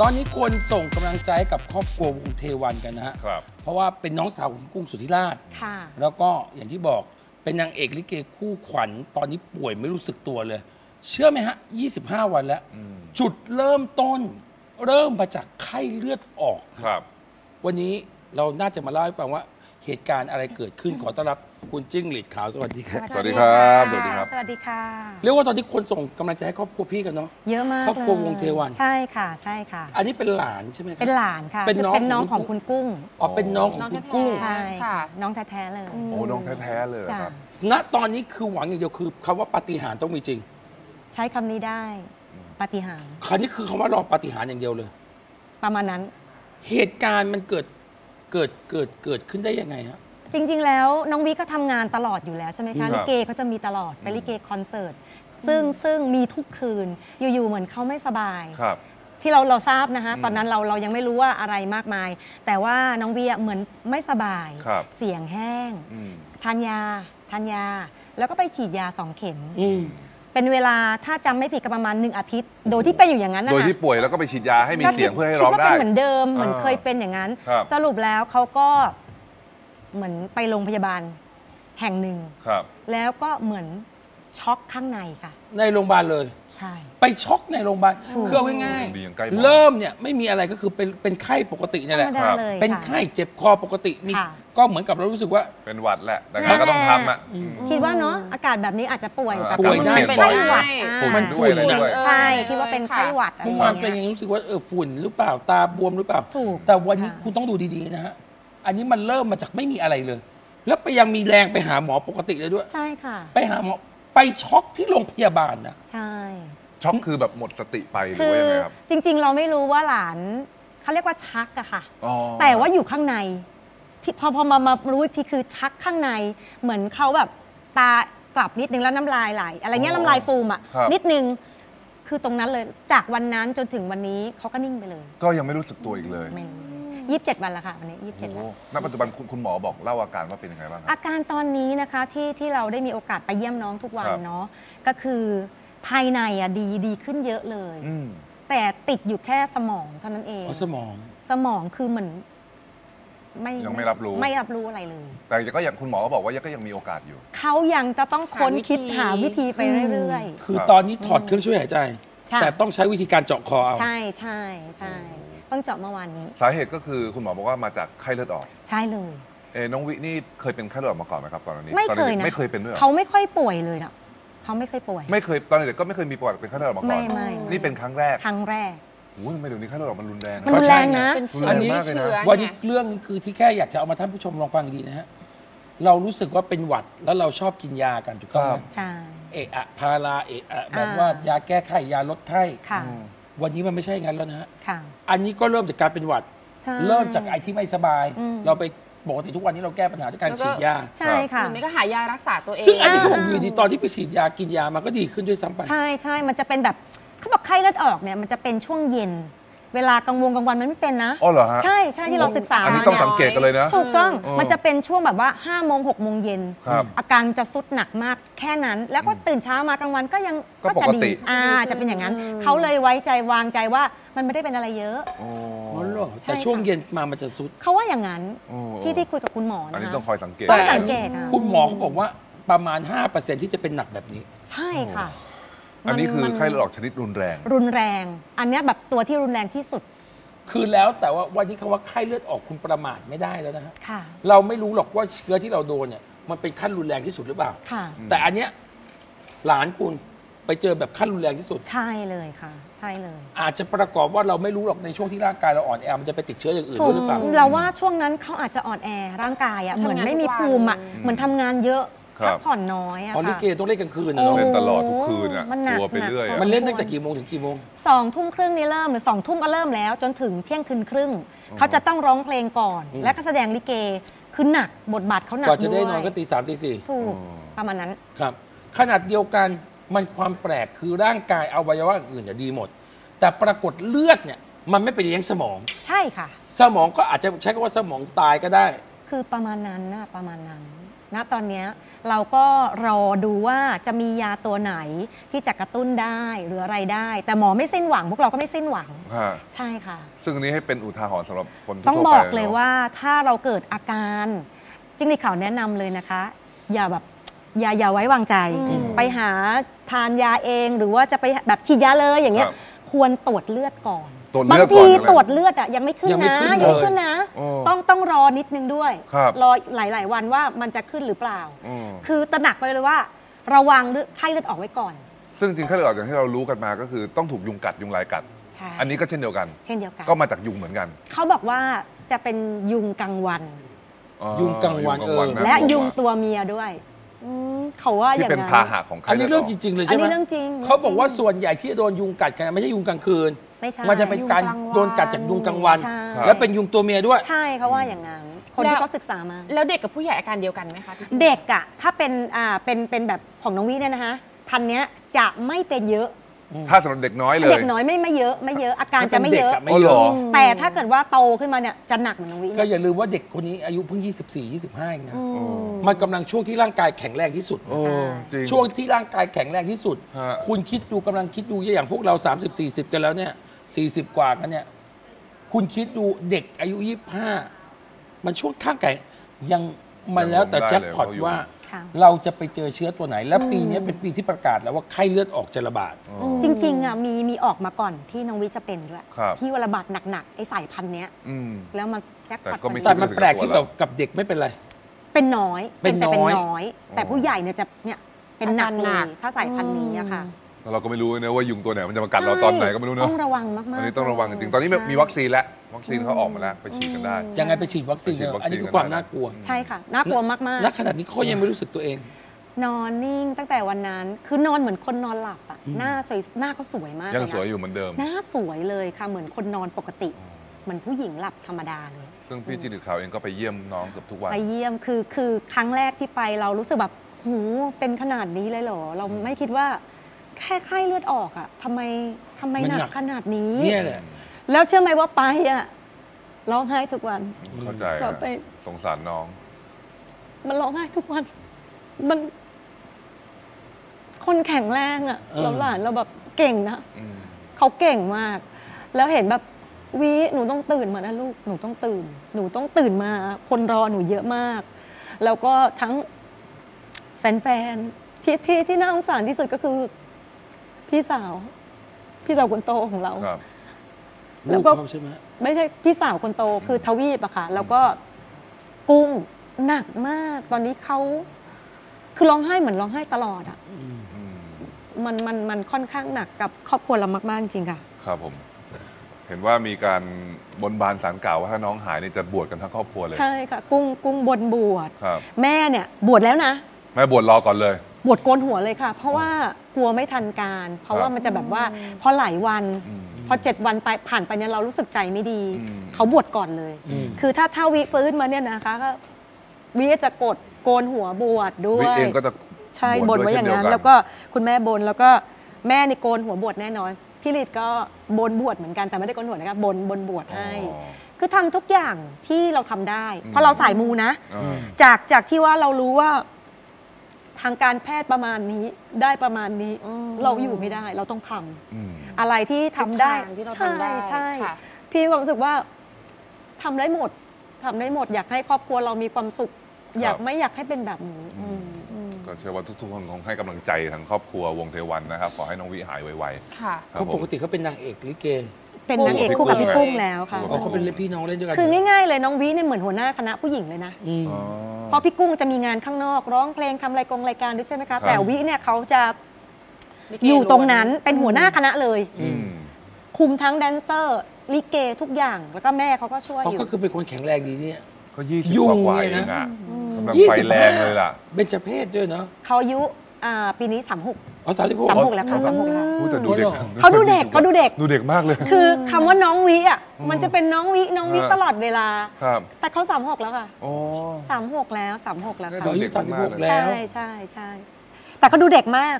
ตอนนี้คนส่งกำลังใจกับครอบครัววงเทวันกันนะฮะเพราะว่าเป็นน้องสาวของกุ้งสุธิราชแล้วก็อย่างที่บอกเป็นนางเอกลิเกคู่ขวัญตอนนี้ป่วยไม่รู้สึกตัวเลยเชื่อไหมฮะ25 วันแล้วจุดเริ่มต้นเริ่มมาจากไข้เลือดออกครับวันนี้เราน่าจะมาเล่าให้ฟังว่าเหตุการณ์อะไรเกิดขึ้นขอต้อนรับคุณจิ้งหรีดขาวสวัสดีครับสวัสดีครับสวัสดีครับสวัสดีค่ะเรียกว่าตอนที่คนส่งกำลังใจให้ครอบครัวพี่กันเนาะเยอะมากครอบครัววงเทวันใช่ค่ะใช่ค่ะอันนี้เป็นหลานใช่ไหมครับเป็นหลานค่ะเป็นน้องของคุณกุ้งอ๋อเป็นน้องของคุณกุ้งใช่ค่ะน้องแท้ๆเลยโอ้น้องแท้ๆเลยครับณตอนนี้คือหวังอย่างเดียวคือคำว่าปาฏิหาริย์ต้องมีจริงใช้คำนี้ได้ปาฏิหาริย์คำนี้คือคำว่ารอปาฏิหาริย์อย่างเดียวเลยประมาณนั้นเหตุการณ์มันเกิดขึ้นได้ยังไงฮะจริงๆแล้วน้องวิก็ทำงานตลอดอยู่แล้วใช่ไหมคะลิเกเขาจะมีตลอดไปลิเกคอนเสิร์ตซึ่งมีทุกคืนอยู่ๆเหมือนเขาไม่สบายที่เราทราบนะคะตอนนั้นเรายังไม่รู้ว่าอะไรมากมายแต่ว่าน้องวิเหมือนไม่สบายเสียงแห้งทานยาแล้วก็ไปฉีดยา2 เข็มเป็นเวลาถ้าจำไม่ผิดประมาณ1 อาทิตย์โดยที่เป็นอยู่อย่างนั้นโดยที่ป่วยแล้วก็ไปฉีดยาให้มีเสียงเพื่อให้ร้องได้คิดว่าเป็นเหมือนเดิมเหมือนเคยเป็นอย่างนั้นสรุปแล้วเขาก็เหมือนไปโรงพยาบาลแห่งหนึ่งแล้วก็เหมือนช็อกข้างในค่ะในโรงพยาบาลเลยใช่ไปช็อกในโรงพยาบาลคือเอาง่ายๆเริ่มเนี่ยไม่มีอะไรก็คือเป็นไข้ปกตินี่แหละเป็นไข้เจ็บคอปกติมีก็เหมือนกับเรารู้สึกว่าเป็นหวัดแหละแต่ก็ต้องทำอ่ะคิดว่าเนาะอากาศแบบนี้อาจจะป่วยได้เป็นไข้หวัดมันฝุ่นใช่คิดว่าเป็นไข้หวัดอะไรอย่างเงี้ยมันเป็นยังรู้สึกว่าฝุ่นหรือเปล่าตาบวมหรือเปล่าแต่วันนี้คุณต้องดูดีๆนะฮะอันนี้มันเริ่มมาจากไม่มีอะไรเลยแล้วไปยังมีแรงไปหาหมอปกติเลยด้วยใช่ค่ะไปหาหมอไปช็อกที่โรงพยาบาลนะใช่ช็อกคือแบบหมดสติไปหรือว่ายังไงครับจริงๆเราไม่รู้ว่าหลานเขาเรียกว่าชักอะค่ะแต่ว่าอยู่ข้างในที่พอมารู้ที่คือชักข้างในเหมือนเขาแบบตากลับนิดนึงแล้วน้ำลายไหลอะไรเงี้ยน้ำลายฟูมอะนิดนึงคือตรงนั้นเลยจากวันนั้นจนถึงวันนี้เขาก็นิ่งไปเลยก็ยังไม่รู้สึกตัวอีกเลย27 วันแล้วค่ะวันนี้27 วันณปัจจุบันคุณหมอบอกเล่าอาการว่าเป็นยังไงบ้างอาการตอนนี้นะคะที่เราได้มีโอกาสไปเยี่ยมน้องทุกวันเนาะก็คือภายในอ่ะดีขึ้นเยอะเลยแต่ติดอยู่แค่สมองเท่านั้นเองสมองคือเหมือนยังไม่รับรู้อะไรเลยแต่ก็อย่างคุณหมอก็บอกว่าก็ยังมีโอกาสอยู่เขายังจะต้องค้นคิดหาวิธีไปเรื่อยๆคือตอนนี้ถอดเครื่องช่วยหายใจแต่ต้องใช้วิธีการเจาะคอเอาใช่ต้องเจาะเมื่อวานนี้สาเหตุก็คือคุณหมอบอกว่ามาจากไข้เลือดออกใช่เลยน้องวินี่เคยเป็นไข้เลือดออกมาก่อนไหมครับก่อนอันนี้ไม่เคยเป็นด้วยเขาไม่ค่อยป่วยเลยนะเขาไม่เคยป่วยไม่เคยตอนเด็กก็ไม่เคยมีประวัติเป็นไข้เลือดออกมาก่อนนี่เป็นครั้งแรกโอ้ยทำไมเดี๋ยวนี้ไข้เลือดออกมันรุนแรงมันรุนแรงนะอันนี้วันนี้เรื่องนี้คือที่แค่อยากจะเอามาท่านผู้ชมลองฟังดีนะฮะเรารู้สึกว่าเป็นหวัดแล้วเราชอบกินยากันถูกต้องใช่พาราแบบว่ายาแก้ไข้ยาลดไข้วันนี้มันไม่ใช่งั้นแล้วนะฮะอันนี้ก็เริ่มจากการเป็นหวัดเริ่มจากไอ้ที่ไม่สบายเราไปปกติทุกวันนี้เราแก้ปัญหาด้วยการฉีดยาใช่ค่ะมันก็หายารักษาตัวเองซึ่งอันนี้เขาบอกอยู่ดีตอนที่ไปฉีดยากินยามันก็ดีขึ้นด้วยซ้ำไปใช่มันจะเป็นแบบเขาบอกไข้เลือดออกเนี่ยมันจะเป็นช่วงเย็นเวลากลางวงกลางวันมันไม่เป็นนะอ๋อเหรอฮะใช่ที่เราศึกษาอันนี้ต้องสังเกตกันเลยนะถูกต้องมันจะเป็นช่วงแบบว่า5 โมง 6 โมงเย็นอาการจะสุดหนักมากแค่นั้นแล้วก็ตื่นเช้ามากลางวันก็ยังก็จะดีจะเป็นอย่างนั้นเขาเลยไว้ใจวางใจว่ามันไม่ได้เป็นอะไรเยอะอ๋อเหรอแต่ช่วงเย็นมามันจะสุดเขาว่าอย่างนั้นที่คุยกับคุณหมอนะอันนี้ต้องคอยสังเกตแต่คุณหมอเขาบอกว่าประมาณ 5% ที่จะเป็นหนักแบบนี้ใช่ค่ะอันนี้คือไข้เลือดออกชนิดรุนแรงอันนี้แบบตัวที่รุนแรงที่สุดคือแล้วแต่ว่าวันนี้คำว่าไข้เลือดออกคุณประมาทไม่ได้แล้วนะฮะเราไม่รู้หรอกว่าเชื้อที่เราโดนเนี่ยมันเป็นขั้นรุนแรงที่สุดหรือเปล่าแต่อันเนี้ยหลานคุณไปเจอแบบขั้นรุนแรงที่สุดใช่เลยค่ะใช่เลยอาจจะประกอบว่าเราไม่รู้หรอกในช่วงที่ร่างกายเราอ่อนแอมันจะไปติดเชื้ออย่างอื่นหรือเปล่าเราว่าช่วงนั้นเขาอาจจะอ่อนแอร่างกายอ่ะเหมือนไม่มีภูมิอ่ะเหมือนทำงานเยอะพักผ่อนน้อยอะค่ะลิเกต้องเล่นกลางคืนเล่นตลอดทุกคืนอะตัวไปเรื่อยมันเล่นตั้งแต่กี่โมงถึงกี่โมง20:30นี่เริ่มหรือ20:00ก็เริ่มแล้วจนถึงเที่ยงคืนครึ่งเขาจะต้องร้องเพลงก่อนและก็แสดงลิเกคือหนักบทบาทเขาหนักด้วยกว่าจะได้นอนก็ตี 3 ตี 4ถูกประมาณนั้นครับขนาดเดียวกันมันความแปลกคือร่างกายอวัยวะอื่นจะดีหมดแต่ปรากฏเลือดเนี่ยมันไม่ไปเลี้ยงสมองใช่ค่ะสมองก็อาจจะใช้คำว่าสมองตายก็ได้คือประมาณนั้นนะประมาณนั้น ณตอนนี้เราก็รอดูว่าจะมียาตัวไหนที่จะกระตุ้นได้หรืออะไรได้แต่หมอไม่สิ้นหวังพวกเราก็ไม่สิ้นหวังใช่ค่ะซึ่งอันนี้ให้เป็นอุทาหรณ์สำหรับคนทั่วไปต้องบอกเลยว่าถ้าเราเกิดอาการจริงๆข่าวแนะนำเลยนะคะอย่าแบบอย่าไว้วางใจไปหาทานยาเองหรือว่าจะไปแบบฉีดยาเลยอย่างเงี้ยควรตรวจเลือดก่อนบางทีตรวจเลือดอ่ะยังไม่ขึ้นนะต้องรอนิดนึงด้วยรอหลายๆวันว่ามันจะขึ้นหรือเปล่าคือตระหนักไปเลยว่าระวังไข้เลือดออกไว้ก่อนซึ่งจริงไข้เลือดออกอย่างที่เรารู้กันมาก็คือต้องถูกยุงกัดยุงลายกัดอันนี้ก็เช่นเดียวกันก็มาจากยุงเหมือนกันเขาบอกว่าจะเป็นยุงกลางวันและยุงตัวเมียด้วยเขาว่าอย่างนั้นที่เป็นพาหะของไข้เลือดออกอันนี้เรื่องจริงๆเลยใช่ไหมอันนี้เรื่องจริงเขาบอกว่าส่วนใหญ่ที่โดนยุงกัดกันไม่ใช่ยุงกลางคืนมันจะเป็นการโดนกัดจากยุงกลางวันและเป็นยุงตัวเมียด้วยใช่เขาว่าอย่างนั้นคนที่เขาศึกษามาแล้วเด็กกับผู้ใหญ่อาการเดียวกันไหมคะเด็กอะถ้าเป็นแบบของน้องวิเนี่ยนะคะพันเนี้ยจะไม่เป็นเยอะถ้าสำหรับเด็กน้อยเลยเด็กน้อยไม่เยอะอาการจะไม่เยอะแต่ถ้าเกิดว่าโตขึ้นมาเนี่ยจะหนักเหมือนน้องวิก็อย่าลืมว่าเด็กคนนี้อายุเพิ่ง24-25เองนะมันกำลังช่วงที่ร่างกายแข็งแรงที่สุดช่วงที่ร่างกายแข็งแรงที่สุดคุณคิดดูกำลังคิดดูอย่างพวกเรา30-40กันแล้วเนี่ย40กว่ากันเนี่ยคุณคิดดูเด็กอายุ25มันช่วงข้างไก่ยังมันแล้วแต่แจ็คพอตว่าเราจะไปเจอเชื้อตัวไหนและปีนี้เป็นปีที่ประกาศแล้วว่าไข้เลือดออกจะระบาดจริงๆอ่ะมีออกมาก่อนที่น้องวิจะเป็นด้วยที่ระบาดหนักๆไอ้สายพันธุ์เนี้ยแล้วมันแจ็คพอตแต่มันแปลกที่กับเด็กไม่เป็นไรเป็นน้อยเป็นน้อยแต่ผู้ใหญ่เนี่ยจะเนี่ยเป็นหนักเลยถ้าสายพันธุ์นี้นะคะเราก็ไม่รู้นะว่ายุงตัวไหนมันจะมากัดเราตอนไหนก็ไม่รู้เนอะต้องระวังมากๆอันนี้ต้องระวังจริงๆตอนนี้มีวัคซีนแล้ววัคซีนเขาออกมาแล้วไปฉีดกันได้ยังไงไปฉีดวัคซีนอันนี้คือความน่ากลัวใช่ค่ะน่ากลัวมากๆณขณะนี้เขายังไม่รู้สึกตัวเองนอนนิ่งตั้งแต่วันนั้นคือนอนเหมือนคนนอนหลับอ่ะหน้าสวยหน้าเขาสวยมากยังสวยอยู่เหมือนเดิมหน้าสวยเลยค่ะเหมือนคนนอนปกติเหมือนผู้หญิงหลับธรรมดาเลยซึ่งพี่จิตข่าวเองก็ไปเยี่ยมน้องเกือบทุกวันไปเยี่ยมคือครั้งแรกที่ไปเรารู้สึกแบบหูเป็นขนาดนี้เลยเหรอเราไม่คิดว่าแค่ไข้เลือดออกอ่ะทำไมหนักขนาดนี้เนี่ยแหละแล้วเชื่อไหมว่าไปอ่ะร้องไห้ทุกวันเข้าใจสงสารน้องมันร้องไห้ทุกวันมันคนแข็งแรงอ่ะเราหลานเราแบบเก่งนะเขาเก่งมากแล้วเห็นแบบวิหนูต้องตื่นมานะลูกหนูต้องตื่นมาคนรอหนูเยอะมากแล้วก็ทั้งแฟนที่น่าสงสารที่สุดก็คือพี่สาวคนโตของเราแล้วก็ไม่ใช่พี่สาวคนโตคือทวีปอะค่ะแล้วก็กุ้งหนักมากตอนนี้เขาคือร้องไห้เหมือนร้องไห้ตลอดอะมันค่อนข้างหนักกับครอบครัวเรามากๆจริงค่ะครับผมเห็นว่ามีการบนบานสารกล่าวว่าถ้าน้องหายนี่จะบวชกันทั้งครอบครัวเลยใช่ค่ะกุ้งบนบวชแม่เนี่ยบวชแล้วนะแม่บวชรอก่อนเลยบวชโกนหัวเลยค่ะเพราะว่ากลัวไม่ทันการเพราะว่ามันจะแบบว่าพอหลายวันพอ7วันไปผ่านไปเนี่ยเรารู้สึกใจไม่ดีเขาบวชก่อนเลยคือถ้าวิฟื้นมาเนี่ยนะคะก็วิจะโกนหัวบวชด้วยวิเองก็จะใช่บวชไว้อย่างนั้นแล้วก็คุณแม่บนแล้วก็แม่ในโกนหัวบวชแน่นอนพี่ฤทธิ์ก็บนบวชเหมือนกันแต่ไม่ได้โกนหัวนะคะบนบวชให้คือทำทุกอย่างที่เราทำได้เพราะเราสายมูนะจากที่ว่าเรารู้ว่าทางการแพทย์ประมาณนี้ได้ประมาณนี้เราอยู่ไม่ได้เราต้องทำอะไรที่ทำได้ใช่พี่รู้สึกว่าทำได้หมดอยากให้ครอบครัวเรามีความสุขอยากให้เป็นแบบนี้ก็เชื่อว่าทุกคนคงให้กำลังใจทั้งครอบครัววงเทวันนะครับขอให้น้องวิหายไวๆเขาปกติเขาเป็นนางเอกลิเกเป็นนางเอกคู่กับพี่กุ้งแล้วค่ะเขาเป็นพี่น้องเล่นด้วยกันคือง่ายๆเลยน้องวิเนี่ยเหมือนหัวหน้าคณะผู้หญิงเลยนะเพราะพี่กุ้งจะมีงานข้างนอกร้องเพลงทำรายการด้วยใช่ไหมคะแต่วิเนี่ยเขาจะอยู่ตรงนั้นเป็นหัวหน้าคณะเลยคุมทั้งแดนเซอร์ลิเกทุกอย่างแล้วก็แม่เขาก็ช่วยอยู่เขาก็คือเป็นคนแข็งแรงดีเนี่ยเขา20 กว่าเลยนะ25เลยล่ะเบญจเพศด้วยเนาะเขาอายุปีนี้3636แล้วค่ะ36 แล้วเขาดูเด็กมากเลยคือคำว่าน้องวิอ่ะมันจะเป็นน้องวิตลอดเวลาแต่เขา36แล้วค่ะ36แล้วค่ะ36แล้วใช่แต่เขาดูเด็กมาก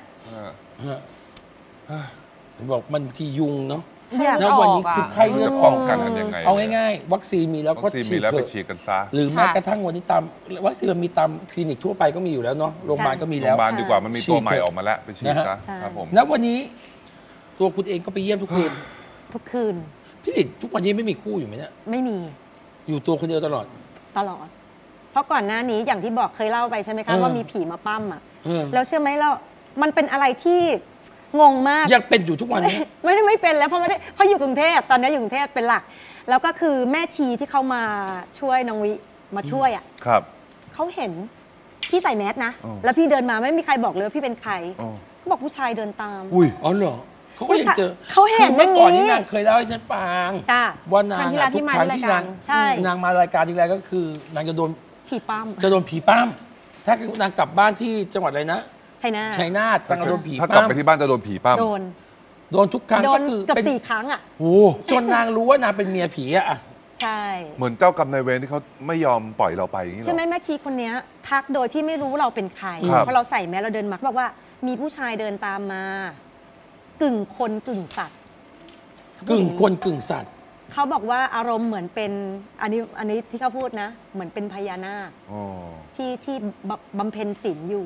บอกมันทียุงเนาะ ณวันนี้คือไข้เลือดออกกันยังไงเอาง่ายๆวัคซีนมีแล้วก็ฉีดกันซะหรือแม้กระทั่งวันนี้ตามวัคซีนมีตามคลินิกทั่วไปก็มีอยู่แล้วเนาะโรงพยาบาลก็มีแล้วโรงพยาบาลดีกว่ามันมีตัวใหม่ออกมาแล้วไปฉีดซะครับผมณวันนี้ตัวคุณเองก็ไปเยี่ยมทุกคืนพี่ลิศทุกวันนี้ไม่มีคู่อยู่ไหมเนี่ยไม่มีอยู่ตัวคนเดียวตลอดเพราะก่อนหน้านี้อย่างที่บอกเคยเล่าไปใช่ไหมคะว่ามีผีมาปั้มอ่ะแล้วเชื่อไหมเรามันเป็นอะไรที่งงมากยังเป็นอยู่ทุกวันนี้ ไม่เป็นแล้วเพราะอยู่กรุงเทพตอนนี้อยู่กรุงเทพเป็นหลักแล้วก็คือแม่ชีที่เขามาช่วยน้องวิมาช่วยอ่ะครับเขาเห็นพี่ใส่แมสนะแล้วพี่เดินมาไม่มีใครบอกเลยว่าพี่เป็นใครเขาบอกผู้ชายเดินตามอุ้ยอ๋อเหรอเขาก็ยังเจอเขาเห็นเมื่อก่อนที่นางเคยเล่าให้ฉันฟังว่านางทุกครั้งที่นางมารายการทีไรก็คือนางจะโดนผีปั้มถ้านางกลับบ้านที่จังหวัดอะไรนะชัยนาทนางโดนผีปั้มถ้ากลับไปที่บ้านจะโดนผีปั้มโดนทุกครั้งก็คือเป็น4 ครั้งอ่ะโอ้จนนางรู้ว่านางเป็นเมียผีอ่ะใช่เหมือนเจ้ากรรมนายเวรที่เขาไม่ยอมปล่อยเราไปอย่างนี้ใช่ไหมแม่ชีคนนี้ทักโดยที่ไม่รู้เราเป็นใครเพราะเราใส่แมสเราเดินมาบอกว่ามีผู้ชายเดินตามมากึ่งคนกึ่งสัตว์เขาบอกว่าอารมณ์เหมือนเป็นอันนี้ที่เขาพูดนะเหมือนเป็นพญานาคที่บำเพ็ญศีลอยู่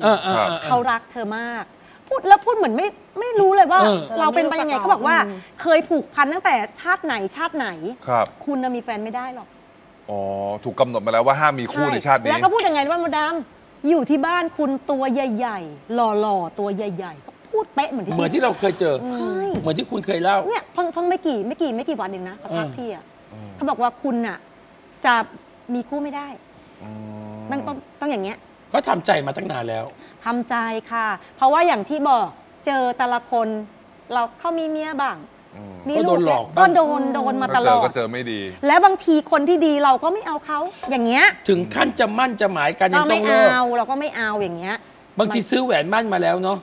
เขารักเธอมากพูดเหมือนไม่รู้เลยว่าเราเป็นไปยังไงเขาบอกว่าเคยผูกพันตั้งแต่ชาติไหนคุณมีแฟนไม่ได้หรอกอ๋อถูกกำหนดมาแล้วว่าห้ามมีคู่ในชาตินี้แล้วเขาพูดยังไงว่ามดดำอยู่ที่บ้านคุณตัวใหญ่ๆหล่อๆตัวใหญ่ๆพูดเป๊ะเหมือนที่เราเคยเจอใช่เหมือนที่คุณเคยเล่าเนี่ยเพิ่งไม่กี่วันเองนะเขาทักพี่อ่ะเขาบอกว่าคุณอ่ะจะมีคู่ไม่ได้ต้องอย่างเงี้ยก็ทำใจมาตั้งนานแล้วทำใจค่ะเพราะว่าอย่างที่บอกเจอแต่ละคนเราเขามีเมียบ้างมีลูกก็โดนมาตลอดก็เจอไม่ดีแล้วบางทีคนที่ดีเราก็ไม่เอาเขาอย่างเงี้ยถึงขั้นจะมั่นจะหมายกันยังต้องเราก็ไม่เอาอย่างเงี้ยบางทีซื้อแหวนมั่นมาแล้วเนาะ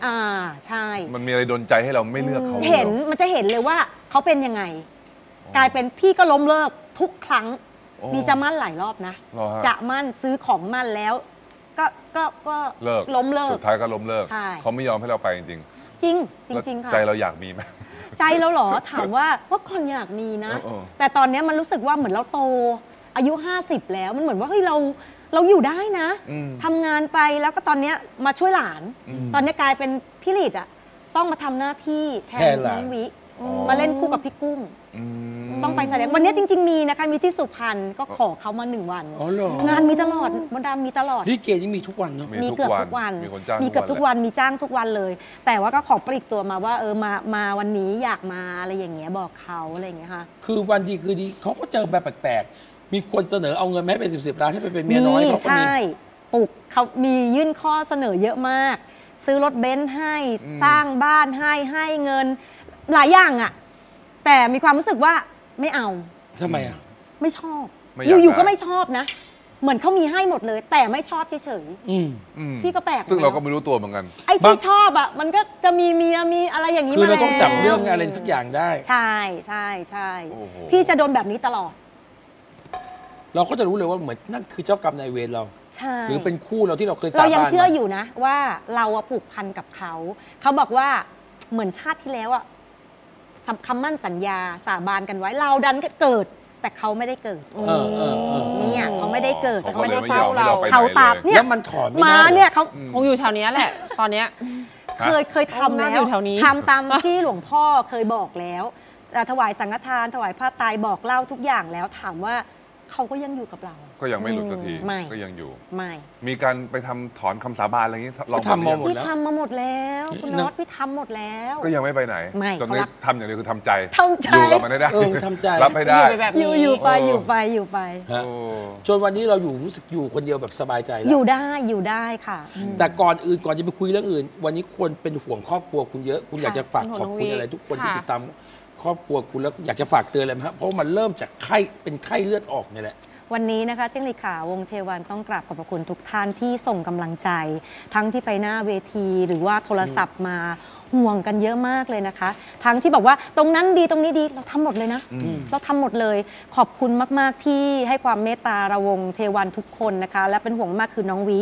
ใช่มันมีอะไรดนใจให้เราไม่เลือกเขาเห็นมันจะเห็นเลยว่าเขาเป็นยังไงกลายเป็นพี่ก็ล้มเลิกทุกครั้งมีจะมั่นหลายรอบนะจะมั่นซื้อของมั่นแล้วก็ล้มเลิกสุดท้ายก็ล้มเลิกเขาไม่ยอมให้เราไปจริงจริงจริงค่ะใจเราอยากมีไหมใจเราเหรอถามว่าคนอยากมีนะแต่ตอนนี้มันรู้สึกว่าเหมือนเราโตอายุ50แล้วมันเหมือนว่าเฮ้ยเราอยู่ได้นะทำงานไปแล้วก็ตอนนี้มาช่วยหลานตอนนี้กลายเป็นพี่ลิศอ่ะต้องมาทำหน้าที่แทนน้องวิมาเล่นคู่กับพี่กุ้งต้องไปแสดงวันนี้จริงๆมีนะคะมีที่สุพรรณก็ขอเขามา1วันงานมีตลอดมดดำมีตลอดที่เกย์ยังมีทุกวันเนาะมีเกือบทุกวันมีเกือบทุกวันมีจ้างทุกวันเลยแต่ว่าก็ขอปลีกตัวมาว่ามาวันนี้อยากมาอะไรอย่างเงี้ยบอกเขาอะไรอย่างเงี้ยค่ะคือวันดีคือดีเขาก็เจอแบบแปลกมีคนเสนอเอาเงินมาให้เป็น10ล้านให้เป็นเมียน้อยเขาคนนี้ใช่ปลุกเขามียื่นข้อเสนอเยอะมากซื้อรถเบนซ์ให้สร้างบ้านให้เงินหลายอย่างอ่ะแต่มีความรู้สึกว่าไม่เอาทำไมอ่ะไม่ชอบอยู่ๆก็ไม่ชอบนะเหมือนเขามีให้หมดเลยแต่ไม่ชอบเฉยๆพี่ก็แปลกซึ่งเราก็ไม่รู้ตัวเหมือนกันไอ้ที่ชอบอ่ะมันก็จะมีเมียมีอะไรอย่างนี้มาคือเราต้องจับเรื่องอะไรสักอย่างได้ใช่พี่จะโดนแบบนี้ตลอดเราก็จะรู้เลยว่าเหมือนนั่นคือเจ้ากรรมนายเวรเราหรือเป็นคู่เราที่เราเคยเรายังเชื่ออยู่นะว่าเราผูกพันกับเขาบอกว่าเหมือนชาติที่แล้วคำมั่นสัญญาสาบานกันไว้เราดันเกิดแต่เขาไม่ได้เกิดเนี่ยเขาไม่ได้เกิดเขาไม่ได้เข้าเราเขาตามเนี่ยมันถอนมาเนี่ยเขาคงอยู่แถวนี้แหละตอนเนี้ยเคยทำแล้วทำตามที่หลวงพ่อเคยบอกแล้วถวายสังฆทานถวายผ้าไตรบอกเล่าทุกอย่างแล้วถามว่าเขาก็ยังอยู่กับเราก็ยังไม่หลุดสักทีก็ยังอยู่ไม่มีการไปทำถอนคำสาบานอะไรอย่างนี้เราทำมาหมดแล้วพี่ทำมาหมดแล้วคุณน็อตพี่ทำหมดแล้วก็ยังไม่ไปไหนตอนนี้ทำอย่างเดียวคือทำใจอยู่กับมันได้รับให้ได้อยู่ไปจนวันนี้เราอยู่รู้สึกอยู่คนเดียวแบบสบายใจแล้วอยู่ได้ค่ะแต่ก่อนอื่นก่อนจะไปคุยเรื่องอื่นวันนี้คนเป็นห่วงครอบครัวคุณเยอะคุณอยากจะฝากขอบคุณอะไรทุกคนที่ติดตามครอบครัวคุณแล้วอยากจะฝากเตือนอะไรไหมครับเพราะมันเริ่มจากไข้เลือดออกนี่แหละวันนี้นะคะจิ้งหรีดขาววงเทวันต้องกราบขอบพระคุณทุกท่านที่ส่งกำลังใจทั้งที่ไปหน้าเวทีหรือว่าโทรศัพท์มา ห่วงกันเยอะมากเลยนะคะทั้งที่บอกว่าตรงนั้นดีตรงนี้ดีเราทำหมดเลยนะเราทำหมดเลยขอบคุณมากๆที่ให้ความเมตตาระวงเทวันทุกคนนะคะและเป็นห่วงมากคือน้องวิ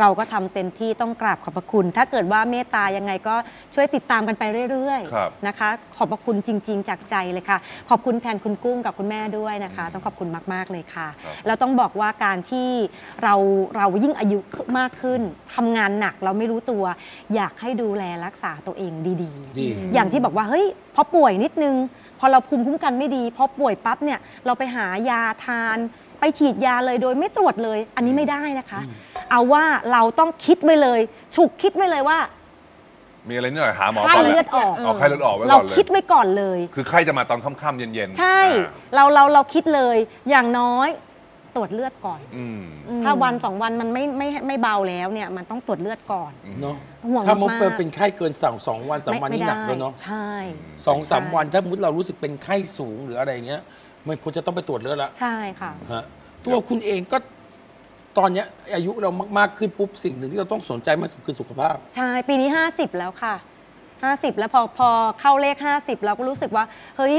เราก็ทำเต็มที่ต้องกราบขอบพระคุณถ้าเกิดว่าเมตตายังไงก็ช่วยติดตามกันไปเรื่อยๆนะคะขอบพระคุณจริงๆจากใจเลยค่ะขอบคุณแทนคุณกุ้งกับคุณแม่ด้วยนะคะต้องขอบคุณมากๆเลยค่ะแล้วต้องบอกว่าการที่เรายิ่งอายุมากขึ้นทำงานหนักเราไม่รู้ตัวอยากให้ดูแลรักษาตัวเองดีๆอย่างที่บอกว่าเฮ้ยพอป่วยนิดนึงพอเราภูมิคุ้มกันไม่ดีพอป่วยปั๊บเนี่ยเราไปหายาทานไปฉีดยาเลยโดยไม่ตรวจเลยอันนี้ไม่ได้นะคะเอาว่าเราต้องคิดไว้เลยฉุกคิดไว้เลยว่ามีอะไรนิดหน่อยหาหมอไข้เลือดออกไข้เลือดออกไว้ก่อนเลยเราคิดไว้ก่อนเลยคือไข้จะมาตอนค่ำๆเย็นๆใช่เราคิดเลยอย่างน้อยตรวจเลือดก่อนถ้าวันสองวันมันไม่เบาแล้วเนี่ยมันต้องตรวจเลือดก่อนเนาะถ้ามุดเป็นไข้เกิน2 วัน3 วันนี่หนักแล้วเนาะใช่2-3 วันถ้ามุดเรารู้สึกเป็นไข้สูงหรืออะไรเงี้ยมันควรจะต้องไปตรวจเลือดละใช่ค่ะตัวคุณเองก็ตอนนี้อายุเรามากๆขึ้นปุ๊บสิ่งหนึ่งที่เราต้องสนใจมากคือสุขภาพใช่ปีนี้50แล้วค่ะ50แล้วพอเข้าเลข50เราก็รู้สึกว่าเฮ้ย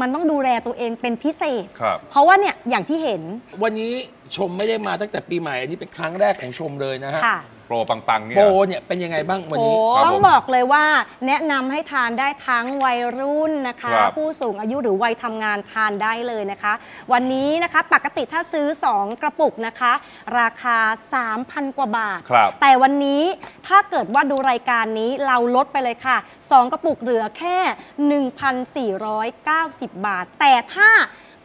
มันต้องดูแลตัวเองเป็นพิเศษเพราะว่าเนี่ยอย่างที่เห็นวันนี้ชมไม่ได้มาตั้งแต่ปีใหม่อันนี้เป็นครั้งแรกของชมเลยนะฮะโปรปังๆเนี่ยโปรเนี่ยเป็นยังไงบ้างวันนี้ต้องบอกเลยว่าแนะนำให้ทานได้ทั้งวัยรุ่นนะคะผู้สูงอายุหรือวัยทำงานทานได้เลยนะคะวันนี้นะคะปกติถ้าซื้อ2กระปุกนะคะราคา 3,000 กว่าบาทแต่วันนี้ถ้าเกิดว่าดูรายการนี้เราลดไปเลยค่ะ2กระปุกเหลือแค่ 1,490 บาทแต่ถ้า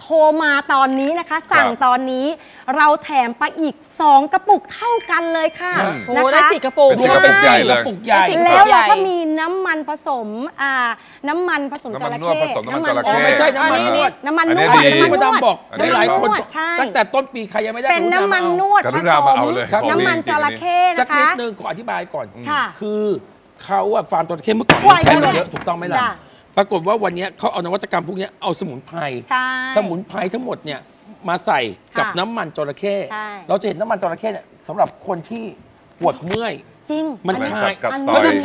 โทรมาตอนนี้นะคะสั่งตอนนี้เราแถมไปอีก2กระปุกเท่ากันเลยค่ะนะคะ4 กระปุกเป็น4 กระปุกใหญ่แล้วเราก็มีน้ำมันผสมจระเข้น้ำมันไม่ใช่น้ำมันนวดน้ำมันนวดบอกได้หลายคนตั้งแต่ต้นปีใครยังไม่ได้เป็นน้ำมันนวดผสมน้ำมันจระเข้นะคะสักนิดนึงขออธิบายก่อนคือเขาอะฟาร์มจระเข้เมื่อก่อนแค่เยอะถูกต้องไหมล่ะปรากฏว่าวันนี้เขาเอานวัตกรรมพวกนี้เอาสมุนไพรทั้งหมดเนี่ยมาใส่กับน้ำมันจระเข้เราจะเห็นน้ำมันจระเข้เนี่ยสำหรับคนที่ปวดเมื่อยจริงมันค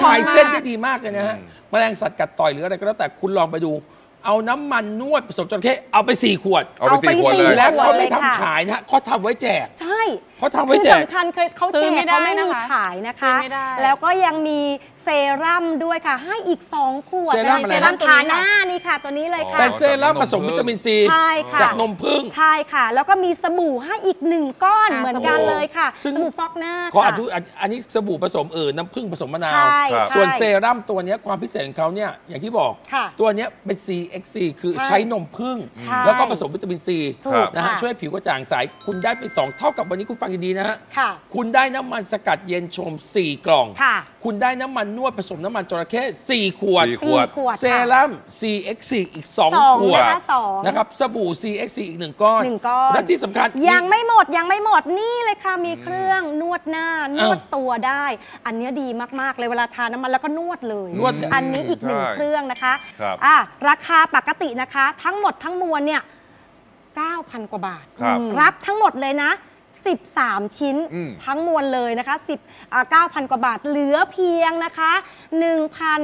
ลายเส้นได้ดีมากเลยนะฮะแมลงสัตว์กัดต่อยหรืออะไรก็แล้วแต่คุณลองไปดูเอาน้ำมันนวดผสมจระเข้เอาไป4 ขวดเลยแล้วเขาไม่ทำขายนะเขาทำไว้แจกใช่เขาทำไว้แจกสำคัญเคยเขาแจกเขาไม่มีขายนะคะแล้วก็ยังมีเซรั่มด้วยค่ะให้อีก2 ขวดเซรั่มทาหน้านี่ค่ะตัวนี้เลยค่ะเป็นเซรั่มผสมวิตามินซีใช่ค่ะจากนมผึ้งใช่ค่ะแล้วก็มีสบู่ให้อีก1 ก้อนเหมือนกันเลยค่ะสบู่ฟอกหน้าขออันนี้สบู่ผสมน้ำผึ้งผสมมะนาวส่วนเซรั่มตัวนี้ความพิเศษของเขาเนี่ยอย่างที่บอกตัวนี้เป็นCXC คือใช้นมผึ้งแล้วก็ผสมวิตามินซีนะฮะช่วยผิวกระจ่างใสคุณได้ไป2เท่ากับวันนี้คุณฟังดีๆนะฮะคุณได้น้ำมันสกัดเย็นชม4 กล่องคุณได้น้ำมันนวดผสมน้ำมันจระเข้4 ขวดเซรั่ม CXC อีก2 ขวดนะครับสบู่ CXC อีก1 ก้อนและที่สำคัญยังไม่หมดนี่เลยค่ะมีเครื่องนวดหน้านวดตัวได้อันนี้ดีมากๆเลยเวลาทาน้ำมันแล้วก็นวดเลยอันนี้อีก1 เครื่องนะคะราคาปกตินะคะทั้งหมดทั้งมวลเนี่ย 9,000 กว่าบาทรับทั้งหมดเลยนะ13 ชิ้นทั้งมวลเลยนะคะ 19,000 กว่าบาทเหลือเพียงนะคะ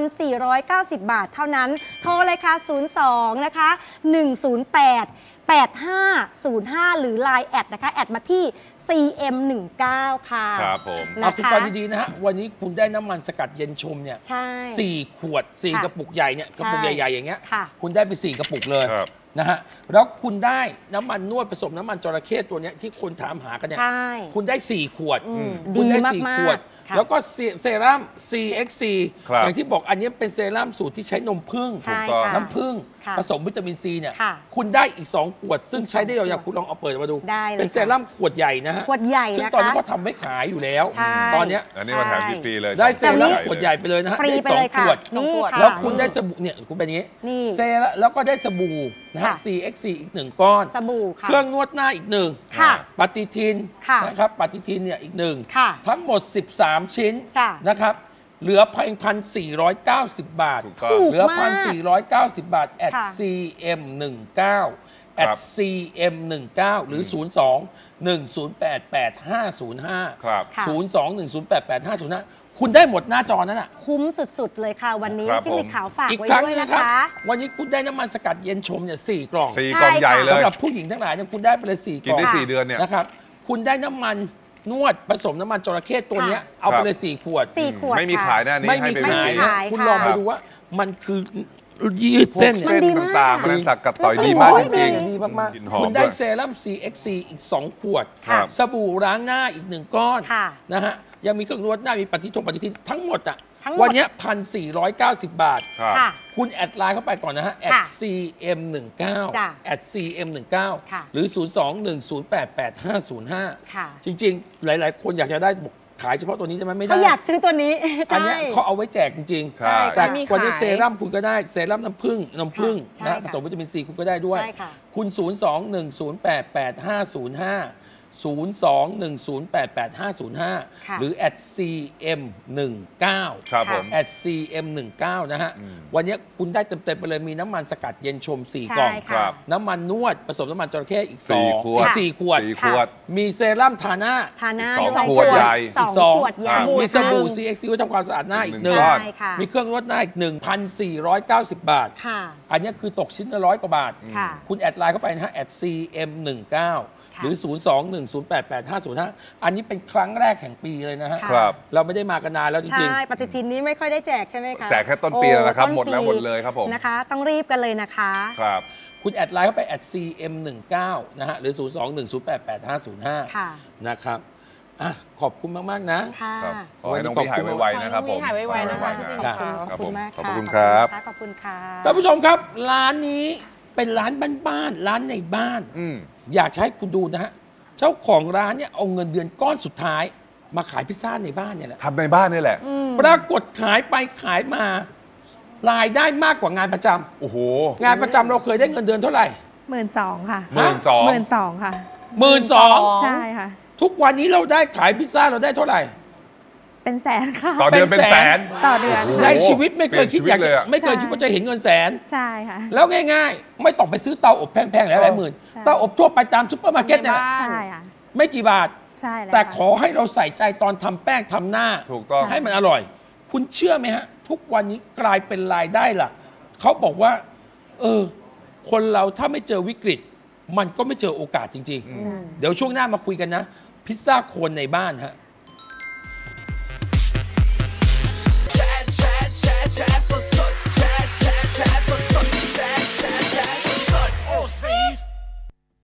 1,490 บาทเท่านั้นโทรเลยค่ะ02นะคะ108-8505 หรือ Line แอดนะคะแอดมาที่ CM19 ค่ะครับผมเอาคุณฟังดีๆนะฮะวันนี้คุณได้น้ำมันสกัดเย็นชมเนี่ย4 ขวด4 กระปุกใหญ่เนี่ยกระปุกใหญ่ๆอย่างเงี้ยคุณได้ไป4 กระปุกเลยนะฮะแล้วคุณได้น้ำมันนวดผสมน้ำมันจระเข้ตัวนี้ที่คนถามหากันเนี่ยคุณได้4 ขวดคุณได้4 ขวดแล้วก็เซรั่ม CXC อย่างที่บอกอันนี้เป็นเซรั่มสูตรที่ใช้นมผึ้งน้ำผึ้งผสมวิตามินซีเนี่ยคุณได้อีก2 ขวดซึ่งใช้ได้ยาวๆคุณลองเอาเปิดมาดูเป็นเซรั่มขวดใหญ่นะฮะขวดใหญ่นะคะซึ่งตอนนี้ก็ทำไว้ขายอยู่แล้วตอนนี้อันนี้มาแถมฟรีเลยได้เซรั่มขวดใหญ่ไปเลยนะฮะได้2 ขวดแล้วคุณได้สบู่เนี่ยคุณเป็นอย่างนี้เซรั่มแล้วก็ได้สบู่นะฮะ CXC อีก1 ก้อนสบู่เครื่องนวดหน้าอีก1ปฏิทินนะครับปฏิทินเนี่ยอีก1ทั้งหมด13 ชิ้นนะครับเหลือเพียง 1,490 บาทเหลือ 1,490 บาท @CM19 @CM19 หรือ 02-108-8505 02-108-8505 คุณได้หมดหน้าจอนั้นอ่ะคุ้มสุดๆเลยค่ะวันนี้จิ้งหรีดขาวฝากไว้ด้วยนะคะวันนี้คุณได้น้ำมันสกัดเย็นชมเนี่ย4 กล่องใหญ่เลยสำหรับผู้หญิงทั้งหลายเนี่ยคุณได้ไปเลย4 กล่องกินได้4 เดือนเนี่ยนะครับคุณได้น้ำมันนวดผสมน้ำมันจระเข้ตัวนี้เอาไปเลย4 ขวดไม่มีขายแน่นี้ไม่มีขายคุณลองไปดูว่ามันคือยืดเส้นต่างๆมันสักกับต่อยดีมากจริงๆคุณได้เซรั่ม CXC อีก2 ขวดสบู่ล้างหน้าอีก1 ก้อนนะฮะยังมีเครื่องนวดหน้ามีปฏิทินทั้งหมดอ่ะวันนี้ 1,490 บาทคุณแอดไลน์เข้าไปก่อนนะฮะแอด cm19 แอด cm19 หรือ 02-108-8505 จริงๆหลายๆคนอยากจะได้ขายเฉพาะตัวนี้ใช่ไหมไม่ได้เขาอยากซื้อตัวนี้อันนี้เขาเอาไว้แจกจริงๆแต่วันนี้เซรั่มคุณก็ได้เซรั่มน้ำผึ้งนะผสมวิตามินซีคุณก็ได้ด้วยคุณ02-108-8505 หรือ @cm19 @cm19 นะฮะวันนี้คุณได้เต็มๆไปเลยมีน้ำมันสกัดเย็นชม4 กล่องน้ำมันนวดผสมน้ำมันจระเข้อีก4 ขวดมีเซรั่มทาหน้า2 ขวดใหญ่อีก2 ขวดมีสบู่ CXC ไว้ทำความสะอาดหน้าอีก1มีเครื่องนวดหน้าอีก 1,490 บาทอันนี้คือตกชิ้นละ100 กว่าบาทคุณแอดไลน์เข้าไปนะฮะ @cm19 หรือ 02-108-8505 อันนี้เป็นครั้งแรกแห่งปีเลยนะฮะเราไม่ได้มากันนานแล้วจริงๆปฏิทินนี้ไม่ค่อยได้แจกใช่ไหมคะแต่แค่ต้นปีแล้วครับหมดเลยครับผมนะคะต้องรีบกันเลยนะคะครับคุณแอดไลน์เข้าไป @cm19 นะฮะหรือ 02-108-8505 นะครับขอบคุณมากๆนะขอให้น้องพี่หายไวๆนะครับผมหายไวๆนะครับขอบคุณมากขอบคุณครับขอบคุณค่ะท่านผู้ชมครับร้านนี้เป็นร้านบ้านๆร้านในบ้านอยากให้คุณดูนะฮะเจ้าของร้านเนี่ยเอาเงินเดือนก้อนสุดท้ายมาขายพิซซ่าในบ้านเนี่ยแหละทำในบ้านนี่แหละปรากฏขายไปขายมารายได้มากกว่างานประจำโอ้โหงานประจำเราเคยได้เงินเดือนเท่าไหร่12,000ค่ะ12,000ค่ะ12,000ใช่ค่ะทุกวันนี้เราได้ขายพิซซ่าเราได้เท่าไหร่เป็นแสนค่ะต่อเดือนเป็นแสนต่อเดือนในชีวิตไม่เคยคิดอยากจะไม่เคยคิดว่าจะเห็นเงินแสนใช่ค่ะแล้วง่ายๆไม่ต้องไปซื้อเตาอบแพงๆหลายหมื่นเตาอบทั่วไปตามซุปเปอร์มาร์เก็ตเนี่ยใช่ค่ะไม่กี่บาทใช่แต่ขอให้เราใส่ใจตอนทำแป้งทำหน้าถูกต้องให้มันอร่อยคุณเชื่อไหมฮะทุกวันนี้กลายเป็นรายได้หลักเขาบอกว่าคนเราถ้าไม่เจอวิกฤตมันก็ไม่เจอโอกาสจริงๆเดี๋ยวช่วงหน้ามาคุยกันนะพิซซ่าโคนในบ้านฮะ